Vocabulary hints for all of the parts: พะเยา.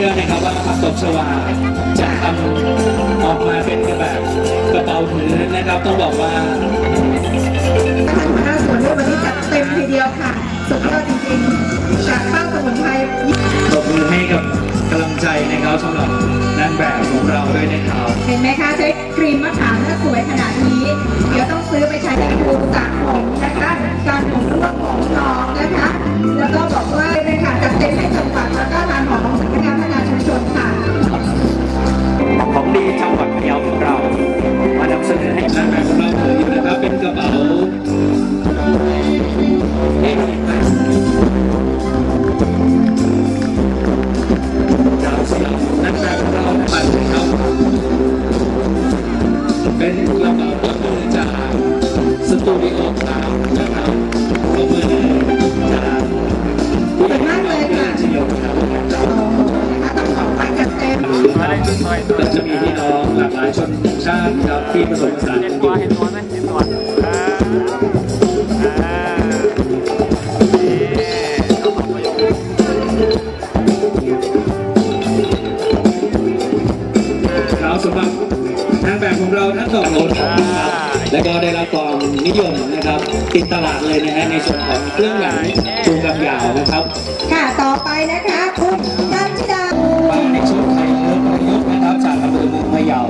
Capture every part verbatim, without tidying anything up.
ชื่อนะครับว่าผักตบชวาจะทำออกมาเป็นแบบกระเป๋าถือนะครับต้องบอกว่าขันห้าส่วนวันนี้จัดเต็มทีเดียวค่ะสุดยอดจริงๆจากข้าวสมุนไพรตบมือให้กับกำลังใจนะครับสำหรับนางแบบของเราด้วยนะครับเห็นไหมคะใช้ครีมมะขามถ้าสวยขนาดนี้เดี๋ยวต้องซื้อไปใช้ในครูสระผมนะคะการผมร่วงของน้องนะคะแล้วก็บอกว่าเลยค่ะจัดเต็มให้จังหวัดแล้วก็งานของสำนักงานพัฒนาชุมชนค่ะของดีจังหวัดพะเยาของเรามานำเสนอให้นางแบบของเราเลยนะครับเป็นกระเป๋าเป็นกระเป๋าประมือจากสตูดิโอสาวนะครับประมือจากผู้ใหญ่มากเลยค่ะที่เราทำกันต่อต้องขอไปกันเต็มแต่จะมีพี่น้องหลากหลายชนชาติครับที่ผสมผสานกันอยู่ของเราทั้งสองคนและก็ได้รับความนิยมนะครับติดตลาดเลยนะฮะในส่วนของเครื่องหนังตูกำยาวนะครับค่ะต่อไปนะคะคุณนันทิดามาในชุดไทยเลือกประยุกต์นะครับจากอำเภอเมืองพะเยา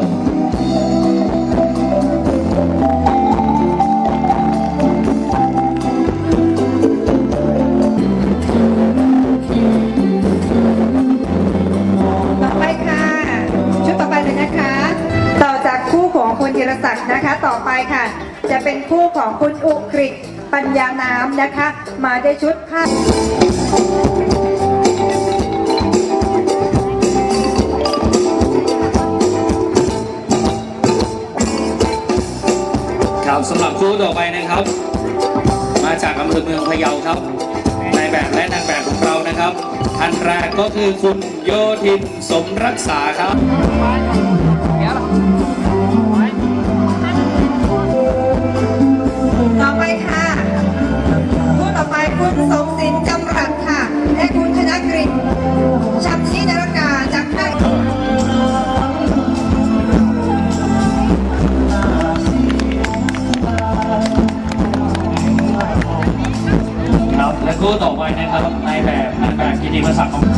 ธีรศักดิ์นะคะต่อไปค่ะจะเป็นคู่ของคุณอุกฤษปัญญาน้ำนะคะมาได้ชุดผ้าครับสำหรับคู่ต่อไปนะครับมาจากอำเภอเมืองพะเยาครับนายแบบและนางแบบของเรานะครับอันแรกก็คือคุณโยธินสมรักษาครับคุณสมศิลป์จำรัดค่ะและคุณธนกฤษชัมชินรกาจากค่ายครับและคู่ต่อไปนะครับนายแบบนางแบบกิติมศักดิ์ของจ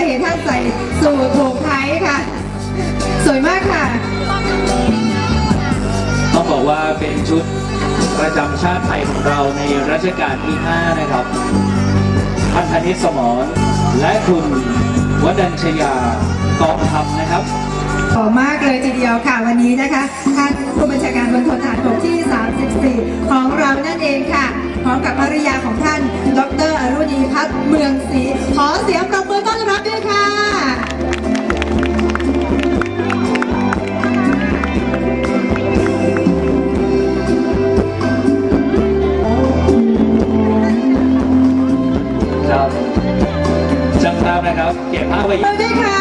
ะเห็นท่านใส่สูทผูกไทยค่ะสวยมากค่ะต้องบอกว่าเป็นชุดประจำชาติไทยของเราในรัชกาลที่ห้านะครับพันธนิษฐ์สมรและคุณวดัญชยากองทัพนะครับขอบมากเลยทีเดียวค่ะวันนี้นะคะท่านผู้บัญชาการมณฑลทหารบกที่สามสิบสี่ของเรานั่นเองค่ะพร้อมกับภรรยาของท่านดร.อรุณีพัฒน์เมืองศรีขอเสียงปรบมือต้อนรับด้วยค่ะครับจังหวะนะครับเก็บภาพไว้ด้วยค่ะ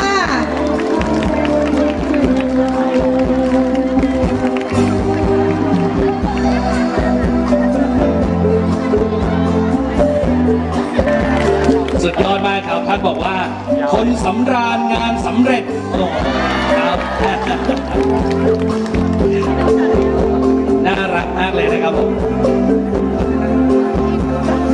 สุดยอดมากครับท่านบอกว่าคนสำราญงานสำเร็จครับน่ารักมากเลยนะครับผม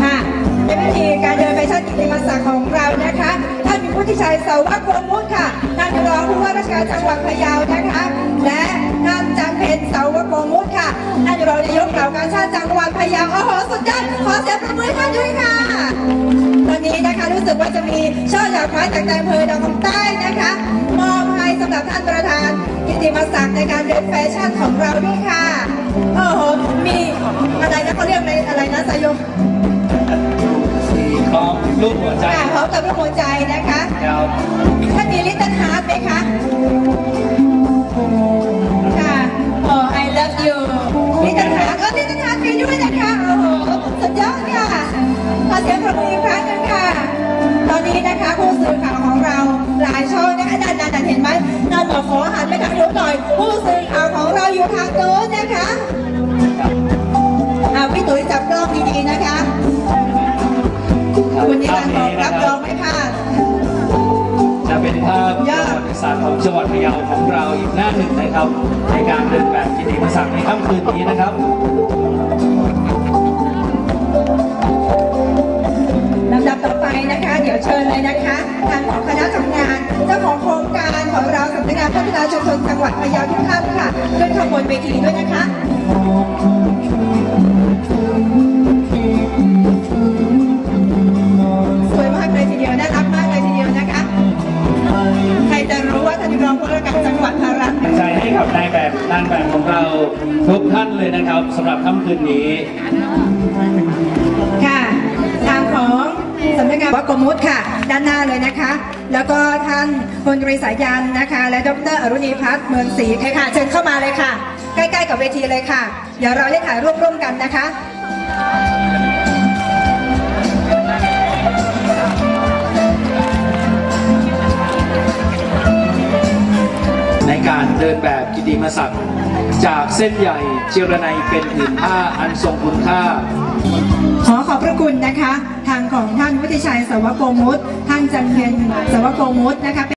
ค่ะในพิธีการเดินไปชั้นกิติมศักดิ์ของเรานะคะท่านผู้ที่ชัยเสาวะโกมุตค่ะท่านรองผู้ว่าราชการจังหวัดพะเยานะคะและท่านจำเพ็ญเสาวะโกมุตค่ะท่านรองนายกเหล่าการชาติจังหวัดพะเยาโอ้โหสุดยอดขอเสียงปรบมือท่านด้วยค่ะวันนี้นะคะรู้สึกว่าจะมีช่อดอกไม้จากอำเภอดอกคำใต้นะคะมอบให้สำหรับท่านประธานกิติมศักดิ์ในการเดินแฟชั่นของเราด้วยค่ะโอ้โหมีอะไรนะเขาเรียกในอะไรนะสายมสีของรูปหัวใจค่ะพร้อมกับรูปหัวใจนะคะท่านมีลิตเติ้ลฮาร์ทไหมคะค่ะ oh I love you ลิตเติ้ลฮาร์ทก็ลิตเติ้ลฮาร์ทไปด้วยนะคะโอ้โหสุดยอด เสียงปรบมืออีกครั้งหนึ่งค่ะตอนนี้นะคะผู้สื่อข่าวของเราหลายช่องนะคะดันดันเห็นไหมดันบอกขอหันไปทางนู้นหน่อยผู้สื่อข่าวของเราอยู่ทางโน้นนะคะเอาพี่ตุ๋ยจับกล้องดีๆนะคะวันนี้การตอบรับรองไม่พลาดจะเป็นภาพประวัติศาสตร์ของจังหวัดพะเยาของเราอีกหน้าหนึ่งนะครับในการเดินแบบกิตติมศักดิ์ในค่ำคืนนี้นะครับลำดับต่อไปนะคะเดี๋ยวเชิญเลยนะคะทางของคณะทำงานเจ้าของโครงการของเราสำนักงานพัฒนาชุมชนจังหวัดพะเยาทุกท่านค่ะขึ้นขบวนเวทีด้วยนะคะสวยมากเลยทีเดียวน่ารักมากเลยทีเดียวนะคะใครจะรู้ว่าท่านรองผู้ว่าการจังหวัดพะเยาดีใจให้กับนายแบบนางแบบของเราทุกท่านเลยนะครับสำหรับค่ำคืนนี้ค่ะทางของสำนักงานวัดโกมุตค่ะด้านหน้าเลยนะคะแล้วก็ท่านพลตรีสายันนะคะและดรอรุณีพัฒน์เมืองศรีค่ะเชิญเข้ามาเลยค่ะใกล้ๆกับเวทีเลยค่ะเดี๋ยวเราได้ถ่ายรูปร่วมกันนะคะในการเดินแบบกิตติมศักดิ์จากเส้นใหญ่เจรไนเป็นผืนผ้าอันทรงคุณค่าขอขอบพระคุณนะคะทางของท่านวุฒิชัยสวโกมุตท่านจันเพ็ญสวโกมุตนะคะ